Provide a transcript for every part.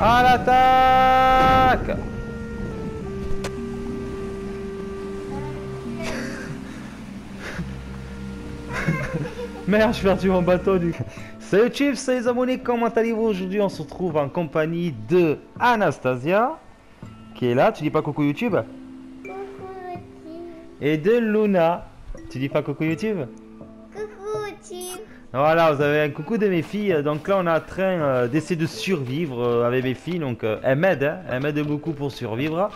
À l'attaque! Merde, je suis perdu mon bateau du coup. Salut Chief, salut les abonnés, comment allez-vous? Aujourd'hui on se retrouve en compagnie de Anastasia, qui est là, tu dis pas coucou YouTube? Coucou YouTube. Et de Luna, tu dis pas coucou YouTube? Coucou YouTube. Voilà, vous avez un coucou de mes filles, donc là on est en train d'essayer de survivre avec mes filles, donc elles m'aident beaucoup pour survivre.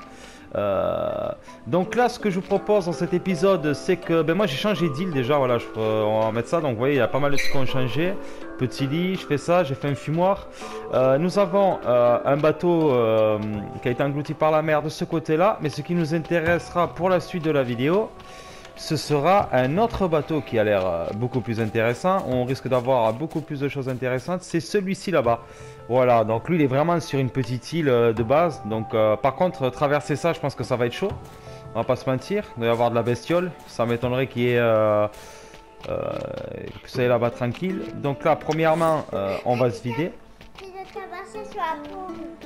Donc là ce que je vous propose dans cet épisode c'est que ben moi j'ai changé d'île déjà, voilà, on va mettre ça, donc vous voyez il y a pas mal de trucs qui ont changé, petit lit, je fais ça, j'ai fait un fumoir, nous avons un bateau qui a été englouti par la mer de ce côté là, mais ce qui nous intéressera pour la suite de la vidéo ce sera un autre bateau qui a l'air beaucoup plus intéressant, on risque d'avoir beaucoup plus de choses intéressantes, c'est celui-ci là-bas. Voilà, donc lui il est vraiment sur une petite île de base, donc par contre traverser ça je pense que ça va être chaud, on va pas se mentir, il doit y avoir de la bestiole, ça m'étonnerait qu'il y ait que ça aille là-bas tranquille. Donc là premièrement on va se vider.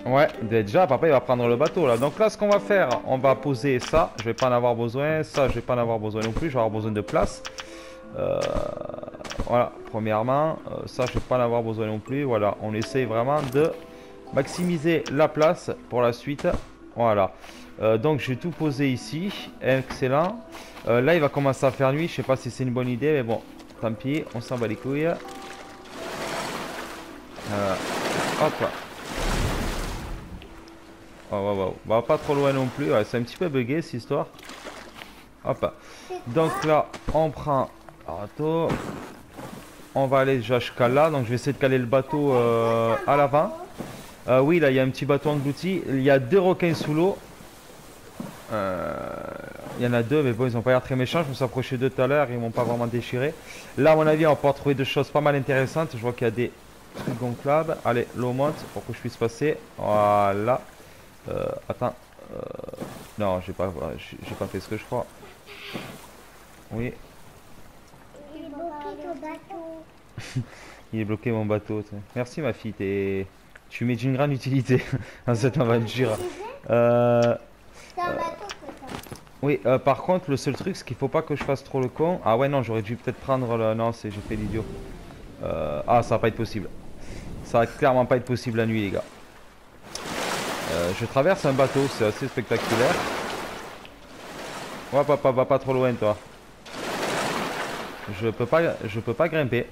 Ouais, déjà papa il va prendre le bateau là. Donc là ce qu'on va faire, on va poser ça, je vais pas en avoir besoin, ça je vais pas en avoir besoin non plus, je vais avoir besoin de place. Voilà, premièrement, ça je vais pas en avoir besoin non plus, voilà, on essaye vraiment de maximiser la place pour la suite. Voilà, donc je vais tout poser ici, excellent. Là il va commencer à faire nuit, je sais pas si c'est une bonne idée mais bon, tant pis, on s'en bat les couilles. Hop là. Oh, wow, wow. Bah, pas trop loin non plus, ouais, c'est un petit peu bugué cette histoire. Hop. Donc là on prend le bateau. On va aller déjà jusqu'à là, donc je vais essayer de caler le bateau à l'avant. Oui là il y a un petit bateau englouti, il y a deux requins sous l'eau. Il y en a deux mais bon ils n'ont pas l'air très méchants, je me suis approché d'eux tout à l'heure, ils m'ont pas vraiment déchiré. Là à mon avis on peut retrouver des choses pas mal intéressantes, je vois qu'il y a des trucs gonflables. Allez l'eau monte pour que je puisse passer, voilà. Attends, non j'ai pas fait ce que je crois. Oui. Il est bloqué ton bateau. Il est bloqué mon bateau. Merci ma fille, tu mets d'une grande utilité dans cette aventure. Oui, par contre le seul truc c'est qu'il faut pas que je fasse trop le con. Ah ouais non j'aurais dû peut-être prendre le... Non j'ai fait l'idiot. Ah ça va pas être possible. Ça va clairement pas être possible la nuit les gars. Je traverse un bateau, c'est assez spectaculaire. Ouais papa, va pas trop loin toi. Je peux pas grimper.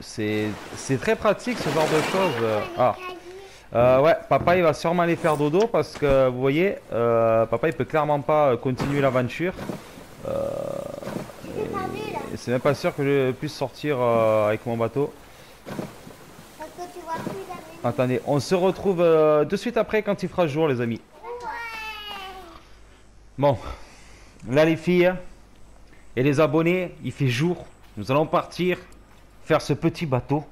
C'est très pratique ce genre de choses. Ah. Ouais, papa il va sûrement aller faire dodo parce que vous voyez, papa il peut clairement pas continuer l'aventure. C'est même pas sûr que je puisse sortir avec mon bateau. Attendez, on se retrouve de suite après quand il fera jour les amis. Bon, là les filles et les abonnés, il fait jour. Nous allons partir faire ce petit bateau.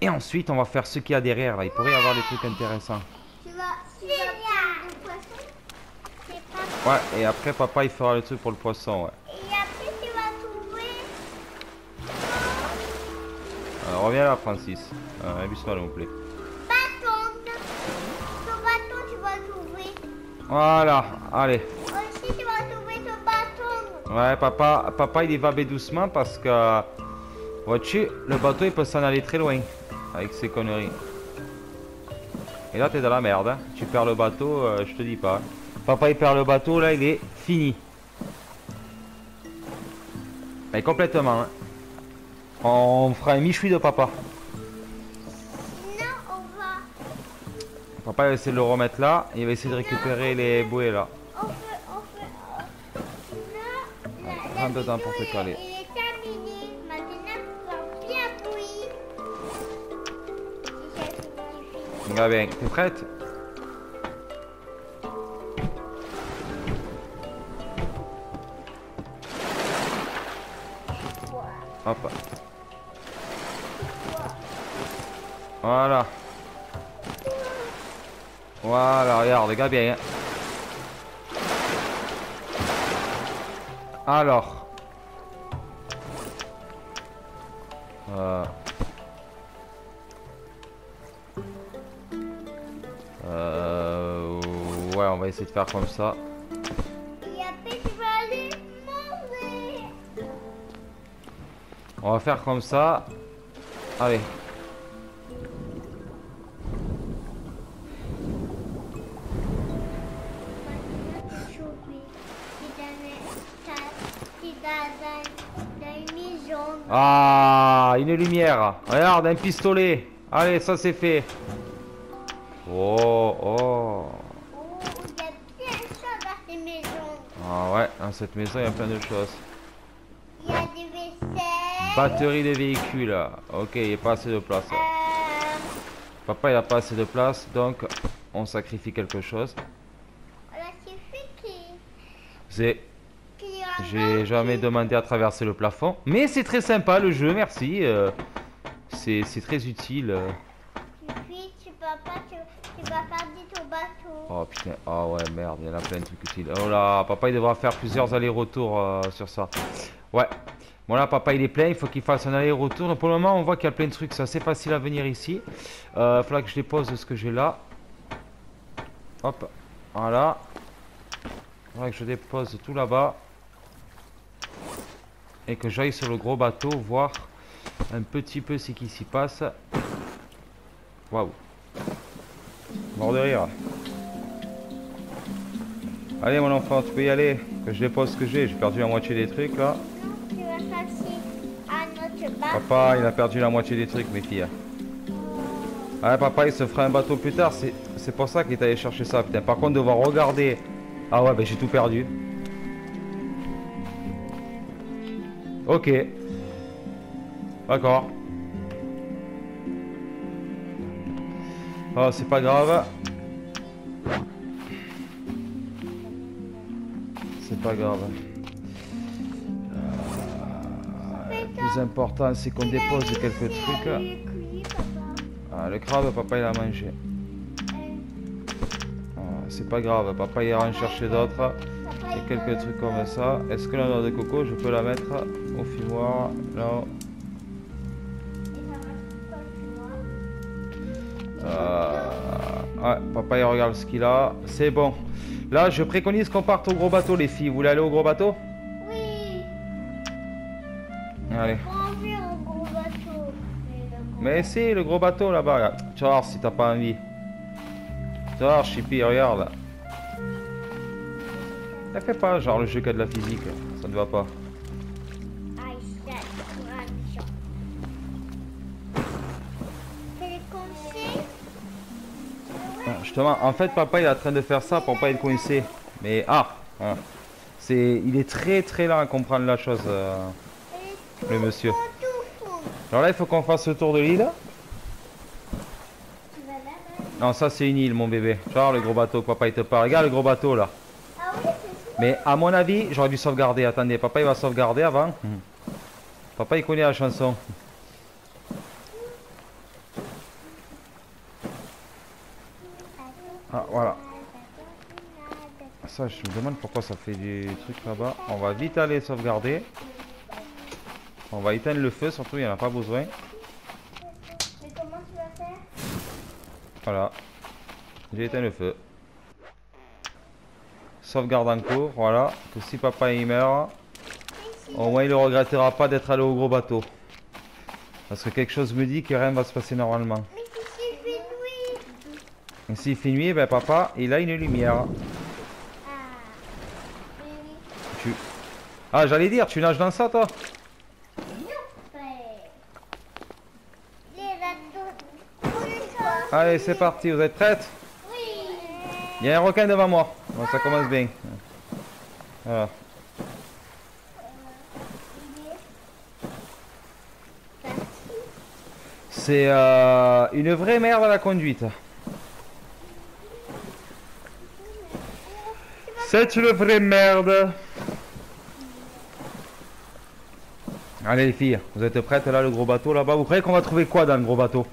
Et ensuite on va faire ce qu'il y a derrière là. Il pourrait y avoir des trucs intéressants. Ouais, et après papa il fera le truc pour le poisson ouais. Et après tu vas trouver. Alors, reviens là Francis. Abuse-toi s'il vous plaît. Voilà, allez. Aussi, tu vas trouver ton bâton. Ouais, papa, il y va doucement parce que, vois-tu, le bateau, il peut s'en aller très loin avec ses conneries. Et là, t'es dans la merde. Hein. Tu perds le bateau, je te dis pas. Papa, il perd le bateau, là, il est fini. Mais complètement. Hein. On fera un michoui de papa. Papa va essayer de le remettre là, il va essayer de récupérer les bouées là. Prends dedans pour te caler. Regarde bien, t'es prête? Hop. Voilà. Voilà, regarde, regarde bien. Hein. Alors. Ouais, on va essayer de faire comme ça. Et après, tu vas aller manger. On va faire comme ça. Allez. Ah, une lumière. Regarde, un pistolet. Allez, ça c'est fait. Oh, oh. Il y a plein de choses dans ces maisons. Ah ouais, dans cette maison, il y a plein de choses. Il y a des vaisselles. Batterie des véhicules. Ok, il n'y a pas assez de place. Papa, il n'a pas assez de place, donc on sacrifie quelque chose. C'est... J'ai jamais demandé à traverser le plafond. Mais c'est très sympa le jeu, merci. C'est très utile. Puis, tu vas pas dire ton bateau. Oh putain, ah ouais merde, il y en a plein de trucs utiles. Oh là, papa il devra faire plusieurs allers-retours sur ça. Ouais, bon là papa il est plein, il faut qu'il fasse un aller-retour. Donc pour le moment on voit qu'il y a plein de trucs, c'est assez facile à venir ici. Faudra que je dépose ce que j'ai là. Hop, voilà. Faudra que je dépose tout là-bas. Et que j'aille sur le gros bateau voir un petit peu ce qui s'y passe. Waouh. Mort de rire. Allez mon enfant, tu peux y aller. Que je dépose ce que j'ai. J'ai perdu la moitié des trucs là. Tu vas passer à notre bateau. Papa, il a perdu la moitié des trucs mes filles. Ah papa, il se fera un bateau plus tard. C'est pour ça qu'il est allé chercher ça. Putain. Par contre, devoir regarder. Ah ouais, ben j'ai tout perdu. Ok. D'accord. Oh, c'est pas grave. C'est pas grave. Le plus important, c'est qu'on dépose quelques trucs. Ah, le crabe, papa, il a mangé. Ah, c'est pas grave, papa, il ira en chercher d'autres. Et quelques trucs comme ça. Est-ce que la noix de coco, je peux la mettre au fumoir là-haut? Ouais, papa il regarde ce qu'il a. C'est bon. Là, je préconise qu'on parte au gros bateau, les filles. Vous voulez aller au gros bateau? Oui. Allez. Au gros bateau. Mais si, le gros bateau là-bas. Tu vas voir si t'as pas envie. Tu vas voir, Chippy, regarde. Elle fait pas genre le jeu qui a de la physique, ça ne va pas. Ah, justement, en fait papa il est en train de faire ça pour pas être coincé. Mais ah, voilà. Il est très lent à comprendre la chose, le monsieur. Alors là il faut qu'on fasse le tour de l'île. Non ça c'est une île mon bébé. Genre le gros bateau que papa il te parle. Regarde le gros bateau là. Mais à mon avis, j'aurais dû sauvegarder. Attendez, papa il va sauvegarder avant. Papa il connaît la chanson. Ah voilà. Ça je me demande pourquoi ça fait du truc là-bas. On va vite aller sauvegarder. On va éteindre le feu, surtout il n'y en a pas besoin. Mais comment tu vas faire? Voilà. J'ai éteint le feu. Sauvegarde en cours, voilà, que si papa y meurt, au moins il ne regrettera pas d'être allé au gros bateau. Parce que quelque chose me dit que rien va se passer normalement. Mais s'il fait nuit. Et s'il fait nuit, ben papa, il a une lumière. Ah, j'allais dire, tu nages dans ça toi? Allez, c'est parti, vous êtes prêtes? Il y a un requin devant moi. Bon, ça commence bien. Voilà. C'est une vraie merde à la conduite. C'est une vraie merde. Allez les filles, vous êtes prêtes là, le gros bateau là-bas. Vous croyez qu'on va trouver quoi dans le gros bateau?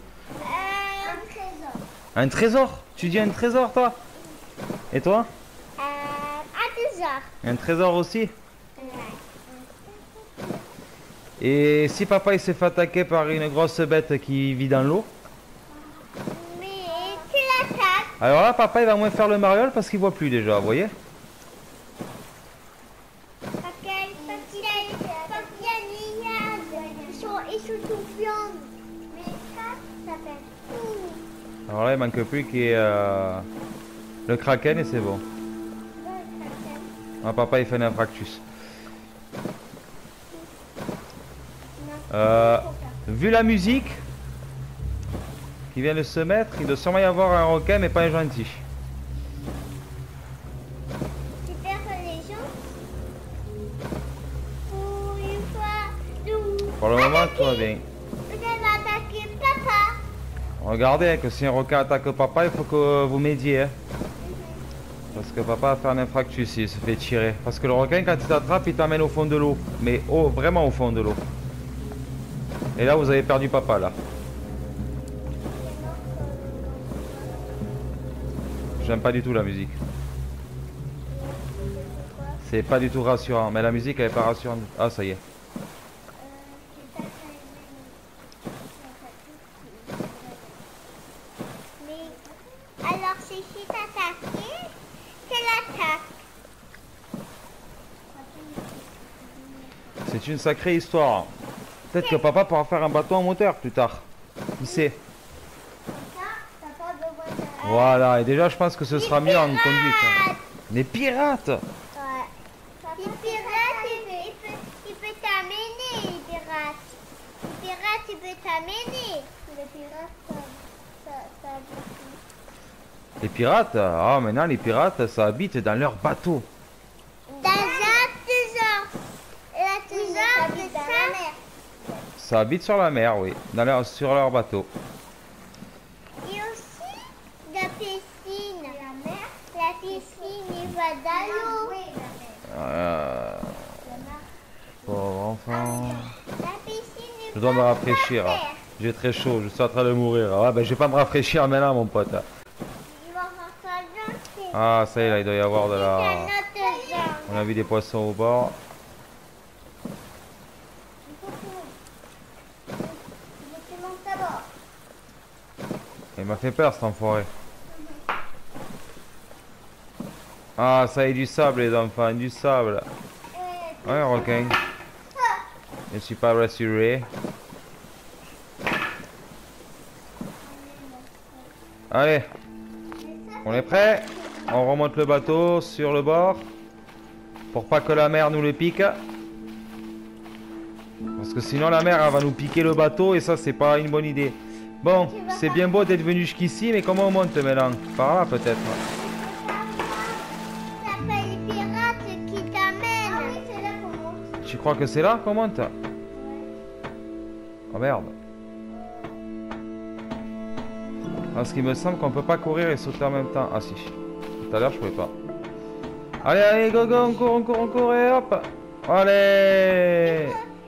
Un trésor. Un trésor? Tu dis un trésor toi? Et toi? Un trésor. Un trésor aussi? Ouais. Et si papa il s'est fait attaquer par une grosse bête qui vit dans l'eau? Mais tu l'attaques. Alors là, papa, il va moins faire le mariole parce qu'il voit plus déjà, vous voyez. Alors là, il manque plus qu'il y ait le kraken et c'est bon. Ah, papa, il fait un infractus. Vu la musique qui vient de se mettre, il doit sûrement y avoir un requin, mais pas un gentil. Pour le moment, tout va bien. Regardez que si un requin attaque papa, il faut que vous m'aidiez. Hein. Parce que papa a fait un infractus, il se fait tirer. Parce que le requin, quand il t'attrape, il t'amène au fond de l'eau. Mais oh, vraiment au fond de l'eau. Et là, vous avez perdu papa, là. J'aime pas du tout la musique. C'est pas du tout rassurant. Mais la musique, elle est pas rassurante. Ah, ça y est. C'est une sacrée histoire. Peut-être que papa pourra faire un bateau en moteur plus tard. Qui sait? Voilà, et déjà je pense que ce sera mieux en conduite. Les pirates! Ouais. Les pirates, il peut t'amener, les pirates. Les pirates, il peut t'amener. Les pirates, ça habite. Les pirates? Ah, maintenant les pirates, ça habite dans leur bateau. Ça habite sur la mer, oui, dans leur, sur leur bateau. Et aussi la piscine. La mer, la piscine, il va dans l'eau. Pauvre enfant. La piscine, je dois me rafraîchir. J'ai très chaud, je suis en train de mourir. Ah ben je vais pas me rafraîchir maintenant, mon pote. Ah ça y est, là il doit y avoir de la. On a vu des poissons au bord. Il m'a fait peur cet enfoiré. Ah ça y est, du sable les enfants, du sable. Ouais requin. Je ne suis pas rassuré. Allez. On est prêt. On remonte le bateau sur le bord. Pour pas que la mer nous le pique. Parce que sinon la mer elle va nous piquer le bateau et ça c'est pas une bonne idée. Bon, c'est bien beau d'être venu jusqu'ici, mais comment on monte maintenant? Par là peut-être. Tu crois que c'est là qu'on monte? Oh merde. Parce qu'il me semble qu'on peut pas courir et sauter en même temps. Ah si, tout à l'heure je pouvais pas. Allez, allez, go, go, on court et hop. Allez.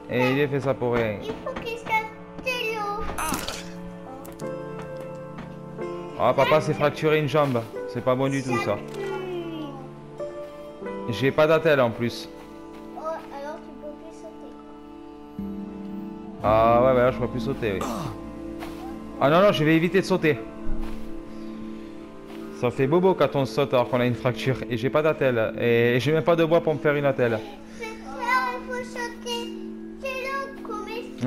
Et il a fait ça pour rien. Ah, papa s'est fracturé une jambe. C'est pas bon du tout ça. J'ai pas d'attelle en plus. Oh, alors tu peux plus sauter. Ah ouais, là je peux plus sauter, oui. Ah non, non, je vais éviter de sauter. Ça fait bobo quand on saute alors qu'on a une fracture. Et j'ai pas d'attelle. Et j'ai même pas de bois pour me faire une attelle.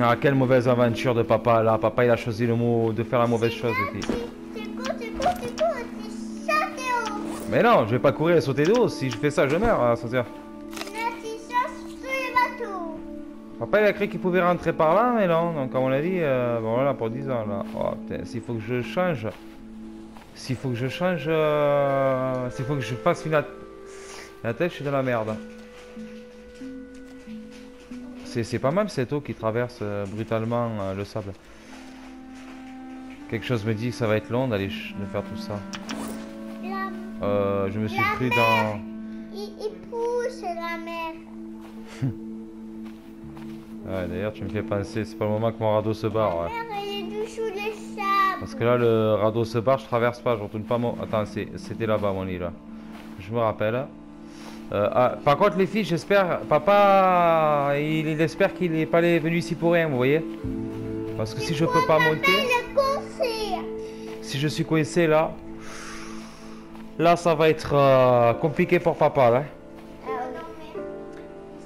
Ah, quelle mauvaise aventure de papa là. Papa il a choisi le mot de faire la mauvaise chose. Mais non, je vais pas courir et sauter d'eau. Si je fais ça, je meurs, Anastasia. Papa, il a cru qu'il pouvait rentrer par là, mais non. Donc, comme on l'a dit, bon, voilà, pour 10 ans, là. Oh, putain, s'il faut que je change... S'il faut que je change... S'il faut que je fasse une attelle, je suis dans la merde. C'est pas mal, cette eau qui traverse brutalement le sable. Quelque chose me dit que ça va être long d'aller faire tout ça. Je me suis pris dans... Il pousse la mer. Ouais, d'ailleurs tu me fais penser, c'est pas le moment que mon radeau se barre. La mer, elle est sous le sable. Parce que là le radeau se barre, je traverse pas, je retourne pas mon... Attends, c'était là-bas mon lit là. Je me rappelle. Ah, par contre les filles, j'espère... Papa, il espère qu'il n'est pas venu ici pour rien, vous voyez. Parce que si je peux pas monter... Si je suis coincé là... Là, ça va être compliqué pour papa, là. Sinon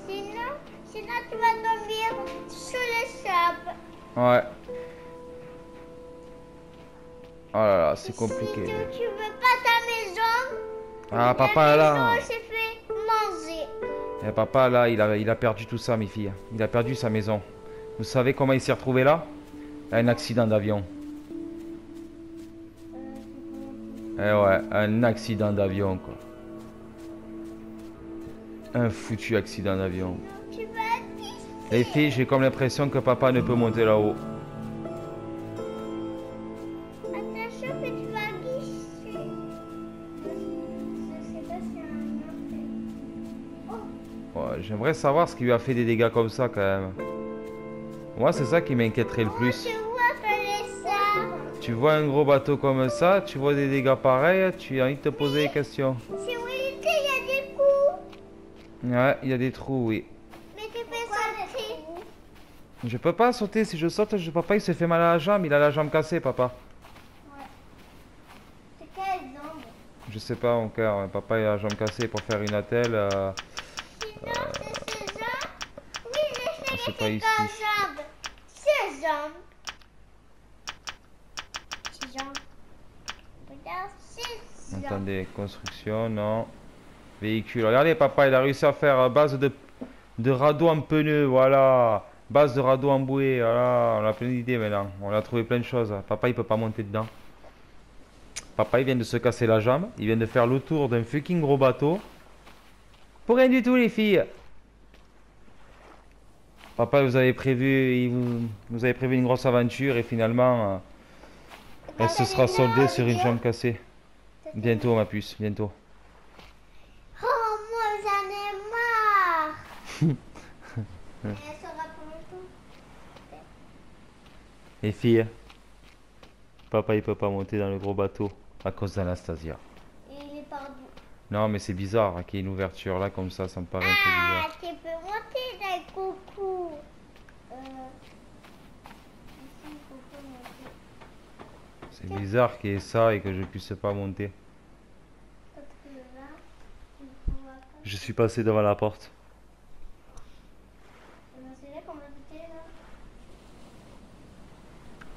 tu vas dormir sur le sable. Ouais. Oh là là, c'est compliqué. Si tu veux pas ta maison. Ah, papa, là. La maison s'est fait manger. Et papa, là, il a perdu tout ça, mes filles. Il a perdu sa maison. Vous savez comment il s'est retrouvé là? Un accident d'avion. Eh ouais, un accident d'avion, quoi. Un foutu accident d'avion. Les filles, j'ai comme l'impression que papa ne peut monter là-haut. Attention que tu vas glisser. Ouais, j'aimerais savoir ce qui lui a fait des dégâts comme ça, quand même. Moi, c'est ça qui m'inquiéterait le plus. Tu vois un gros bateau comme ça, tu vois des dégâts pareils, tu as envie de te poser des questions. C'est où il était, il y a des trous. Ouais, il y a des trous, oui. Mais tu peux sauter. Je peux pas sauter, si je saute, papa il se fait mal à la jambe, il a la jambe cassée, papa. Ouais. C'est quelle jambe? Je sais pas encore, papa il a la jambe cassée pour faire une attelle. Sinon, c'est ça. Oui, c'est pas ici. C'est ça. Attendez, construction, non. Véhicule. Regardez, papa, il a réussi à faire base de radeau en pneus, voilà. Base de radeau en bouée, voilà. On a plein d'idées maintenant. On a trouvé plein de choses. Papa, il peut pas monter dedans. Papa, il vient de se casser la jambe. Il vient de faire le tour d'un fucking gros bateau. Pour rien du tout, les filles. Papa, vous avez prévu une grosse aventure et finalement, elle se sera soldée sur une jambe cassée. Bientôt, ma puce, bientôt. Oh, moi j'en ai marre. Et elle sera pour longtemps. Les filles, papa il peut pas monter dans le gros bateau à cause d'Anastasia. Il est par où? Non, mais c'est bizarre qu'il y ait une ouverture là comme ça me paraît un peu bizarre. Ah, tu peux monter dans le coucou. C'est bizarre qu'il y ait ça et que je puisse pas monter. Je suis passé devant la porte.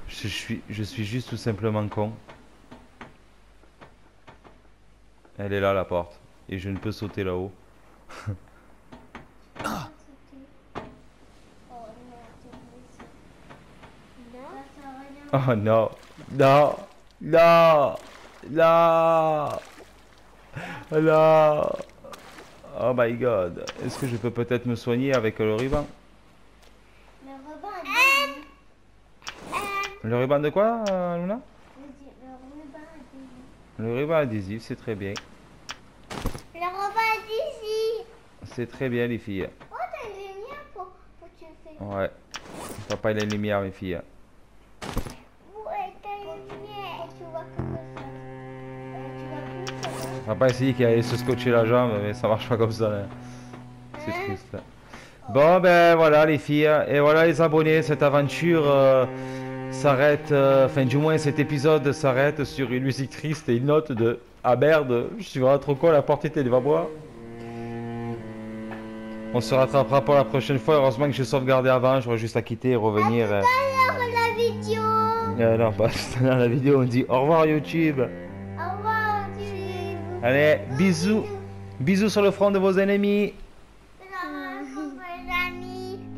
Je suis juste tout simplement con. Elle est là, la porte. Et je ne peux sauter là-haut. Oh non. Non. Non. Non. Non. Oh my god. Est-ce que je peux peut-être me soigner avec le ruban? Le ruban de quoi, Luna? Le ruban adhésif, c'est très bien. Le ruban adhésif. C'est très bien, les filles. Oh, t'as une lumière pour te faire. Ouais. Papa, il a une lumière, mes filles. Papa essayé qu'il allait se scotcher la jambe, mais ça marche pas comme ça. C'est triste. Là. Bon, ben voilà les filles. Et voilà les abonnés. Cette aventure s'arrête. Enfin, du moins, cet épisode s'arrête sur une musique triste et une note de ah merde, je suis vraiment trop con, la porte était devant moi. On se rattrapera pour la prochaine fois. Heureusement que j'ai sauvegardé avant. J'aurais juste à quitter et revenir. À tout à l'heure, la vidéo. Non, pas tout à l'heure, la vidéo. On dit au revoir, YouTube. Allez, bisous. Bisous sur le front de vos ennemis.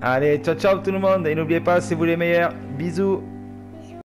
Allez, ciao ciao tout le monde. Et n'oubliez pas, c'est vous les meilleurs. Bisous.